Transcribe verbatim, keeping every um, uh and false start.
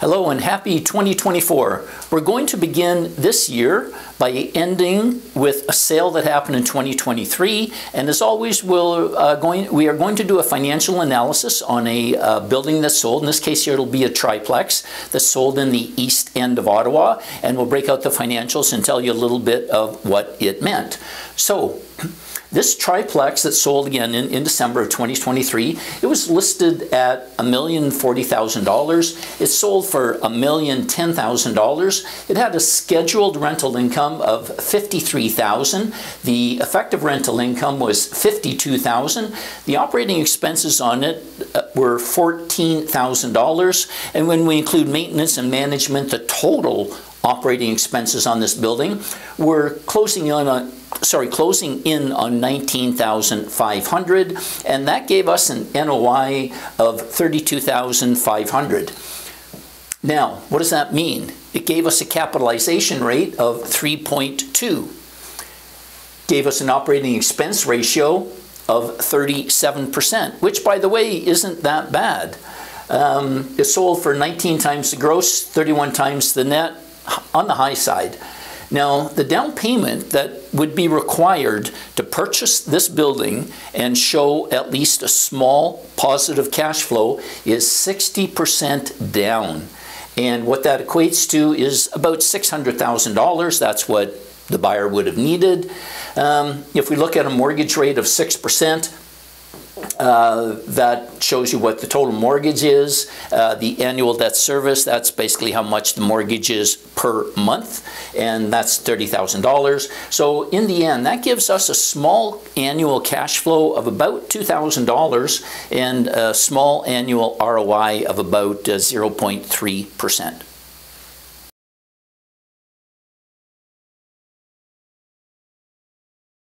Hello and happy twenty twenty-four. We're going to begin this year by ending with a sale that happened in twenty twenty-three, and as always we'll, uh, going, we are going to do a financial analysis on a uh, building that's sold. In this case here it'll be a triplex that's sold in the east end of Ottawa, and we'll break out the financials and tell you a little bit of what it meant. So this triplex that sold again in, in December of twenty twenty-three, it was listed at one million forty thousand dollars. It sold for one million ten thousand dollars. It had a scheduled rental income of fifty-three thousand dollars. The effective rental income was fifty-two thousand dollars. The operating expenses on it were fourteen thousand dollars. And when we include maintenance and management, the total operating expenses on this building were closing on a Sorry, closing in on nineteen thousand five hundred dollars, and that gave us an N O I of thirty-two thousand five hundred dollars. Now, what does that mean? It gave us a capitalization rate of three point two, gave us an operating expense ratio of thirty-seven percent, which, by the way, isn't that bad. Um, it sold for nineteen times the gross, thirty-one times the net, on the high side. Now, the down payment that would be required to purchase this building and show at least a small positive cash flow is sixty percent down. And what that equates to is about six hundred thousand dollars. That's what the buyer would have needed. Um, if we look at a mortgage rate of six percent, Uh, that shows you what the total mortgage is, uh, the annual debt service, that's basically how much the mortgage is per month, and that's thirty thousand dollars. So in the end, that gives us a small annual cash flow of about two thousand dollars and a small annual R O I of about uh, zero point three percent.